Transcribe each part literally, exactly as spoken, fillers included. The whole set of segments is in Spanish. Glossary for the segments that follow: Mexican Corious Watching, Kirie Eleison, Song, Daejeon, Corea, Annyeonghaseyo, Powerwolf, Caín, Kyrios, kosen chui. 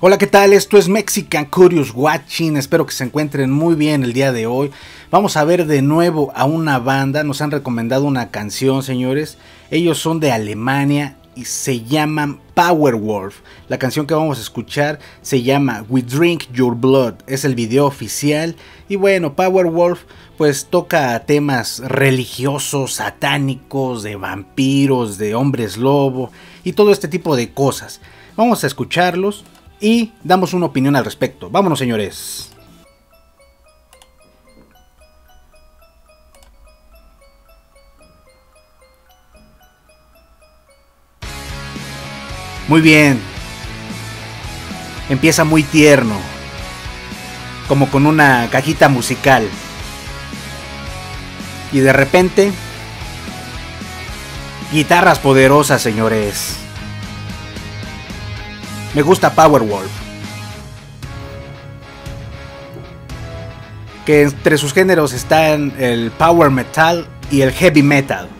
Hola, ¿qué tal? Esto es Mexican Corious Watching, espero que se encuentren muy bien el día de hoy. Vamos a ver de nuevo a una banda, nos han recomendado una canción, señores. Ellos son de Alemania y se llaman Powerwolf. La canción que vamos a escuchar se llama We Drink Your Blood, es el video oficial. Y bueno, Powerwolf pues toca temas religiosos, satánicos, de vampiros, de hombres lobo y todo este tipo de cosas. Vamos a escucharlos y damos una opinión al respecto. Vámonos, señores. Muy bien. Empieza muy tierno, como con una cajita musical. Y de repente, guitarras poderosas, señores. Me gusta Powerwolf, que entre sus géneros están el power metal y el heavy metal.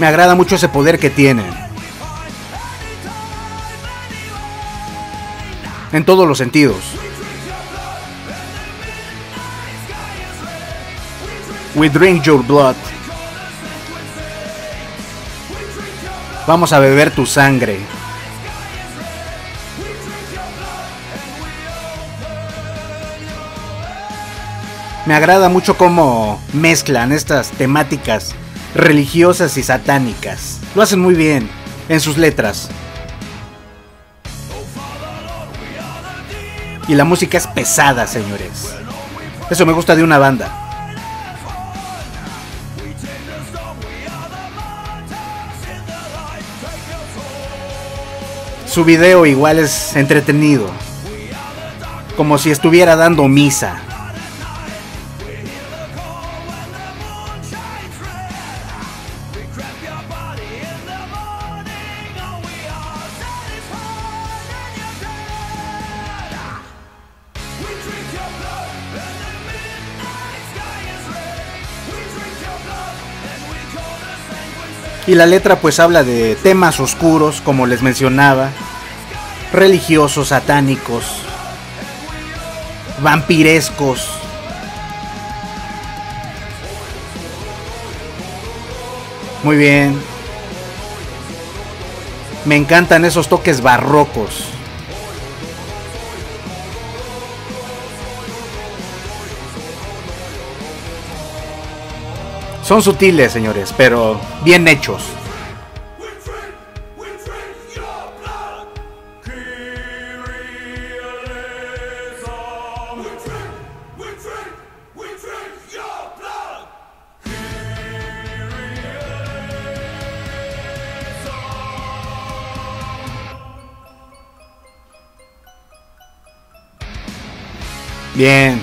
Me agrada mucho ese poder que tienen, en todos los sentidos. We drink your blood. Vamos a beber tu sangre. Me agrada mucho cómo mezclan estas temáticas religiosas y satánicas. Lo hacen muy bien en sus letras. Y la música es pesada, señores. Eso me gusta de una banda. Su video igual es entretenido, como si estuviera dando misa. Y la letra pues habla de temas oscuros, como les mencionaba, religiosos, satánicos, vampirescos. Muy bien. Me encantan esos toques barrocos. Son sutiles, señores, pero bien hechos. Bien.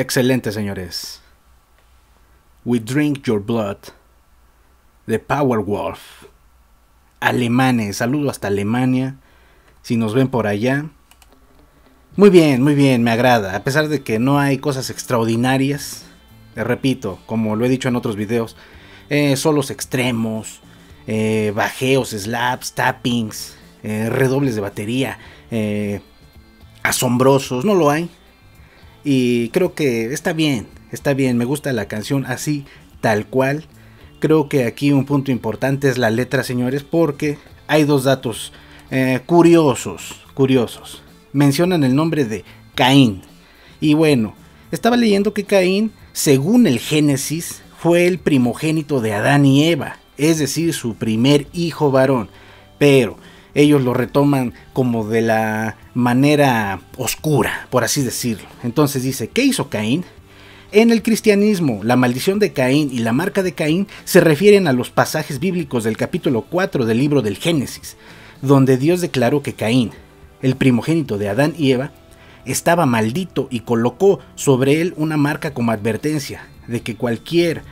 Excelente, señores. We Drink Your Blood, de Powerwolf. Alemanes, saludo hasta Alemania, si nos ven por allá. Muy bien, muy bien, me agrada. A pesar de que no hay cosas extraordinarias, les repito, como lo he dicho en otros videos, eh, solos extremos, eh, bajeos, slaps, tappings, eh, redobles de batería, eh, asombrosos, no lo hay. Y creo que está bien, está bien, me gusta la canción así, tal cual. Creo que aquí un punto importante es la letra, señores, porque hay dos datos eh, curiosos, curiosos. Mencionan el nombre de Caín. Y bueno, estaba leyendo que Caín, según el Génesis, fue el primogénito de Adán y Eva, es decir, su primer hijo varón, pero ellos lo retoman como de la manera oscura, por así decirlo. Entonces dice, ¿qué hizo Caín? En el cristianismo, la maldición de Caín y la marca de Caín se refieren a los pasajes bíblicos del capítulo cuatro del libro del Génesis, donde Dios declaró que Caín, el primogénito de Adán y Eva, estaba maldito y colocó sobre él una marca como advertencia de que cualquier,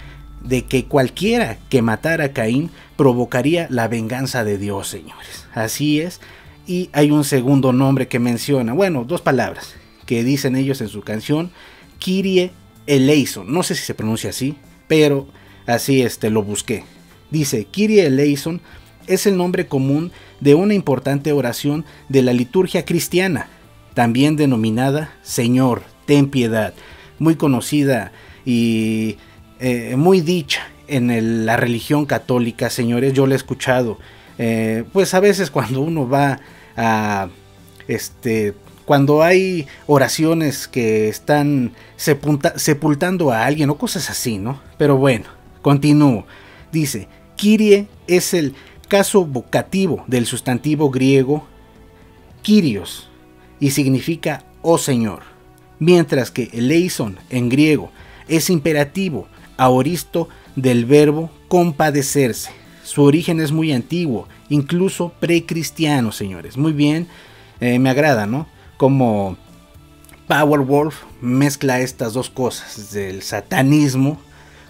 de que cualquiera que matara a Caín provocaría la venganza de Dios, señores. Así es, y hay un segundo nombre que menciona, bueno, dos palabras, que dicen ellos en su canción, Kirie Eleison, no sé si se pronuncia así, pero así este, lo busqué. Dice, Kirie Eleison es el nombre común de una importante oración de la liturgia cristiana, también denominada Señor, ten piedad, muy conocida y eh, muy dicha en el, la religión católica, señores. Yo la he escuchado, eh, pues a veces cuando uno va a... este Cuando hay oraciones que están sepulta, sepultando a alguien o cosas así, ¿no? Pero bueno, continúo. Dice, Kyrie es el caso vocativo del sustantivo griego Kyrios y significa oh Señor, mientras que Eleison en griego es imperativo aoristo del verbo compadecerse. Su origen es muy antiguo, incluso precristiano, señores. Muy bien, eh, me agrada, ¿no? Como Powerwolf mezcla estas dos cosas, del satanismo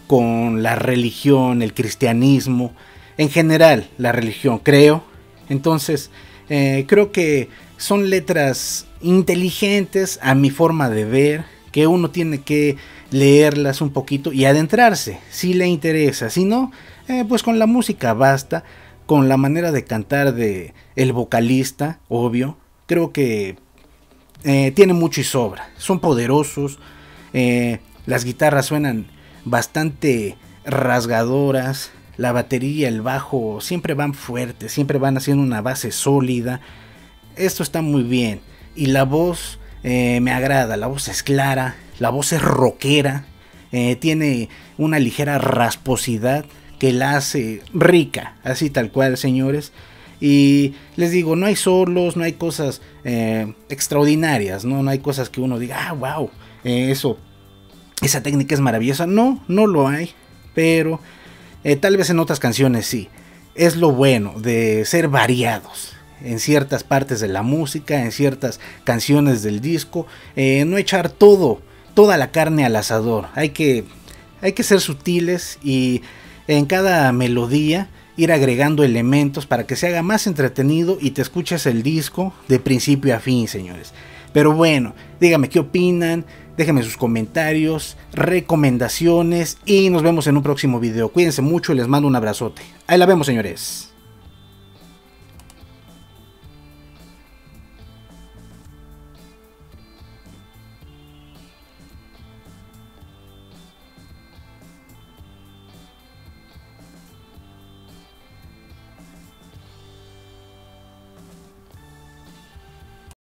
con la religión, el cristianismo, en general la religión, creo. Entonces eh, creo que son letras inteligentes a mi forma de ver, que uno tiene que leerlas un poquito y adentrarse si le interesa, si no, eh, pues con la música basta, con la manera de cantar de el vocalista, obvio, creo que Eh, tiene mucho y sobra, son poderosos, eh, las guitarras suenan bastante rasgadoras, la batería, el bajo, siempre van fuertes, siempre van haciendo una base sólida, esto está muy bien, y la voz eh, me agrada, la voz es clara, la voz es rockera, eh, tiene una ligera rasposidad que la hace rica, así tal cual, señores. Y les digo, no hay solos, no hay cosas eh, extraordinarias, ¿no? No hay cosas que uno diga, ah, wow, eh, eso, esa técnica es maravillosa. No, no lo hay, pero eh, tal vez en otras canciones sí. Es lo bueno de ser variados en ciertas partes de la música, en ciertas canciones del disco. Eh, no echar todo, toda la carne al asador. Hay que, hay que ser sutiles y en cada melodía ir agregando elementos para que se haga más entretenido y te escuches el disco de principio a fin, señores. Pero bueno, díganme qué opinan, déjenme sus comentarios, recomendaciones y nos vemos en un próximo video. Cuídense mucho y les mando un abrazote. Ahí la vemos, señores.